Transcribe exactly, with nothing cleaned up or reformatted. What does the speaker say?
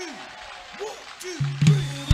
two, one, two, three.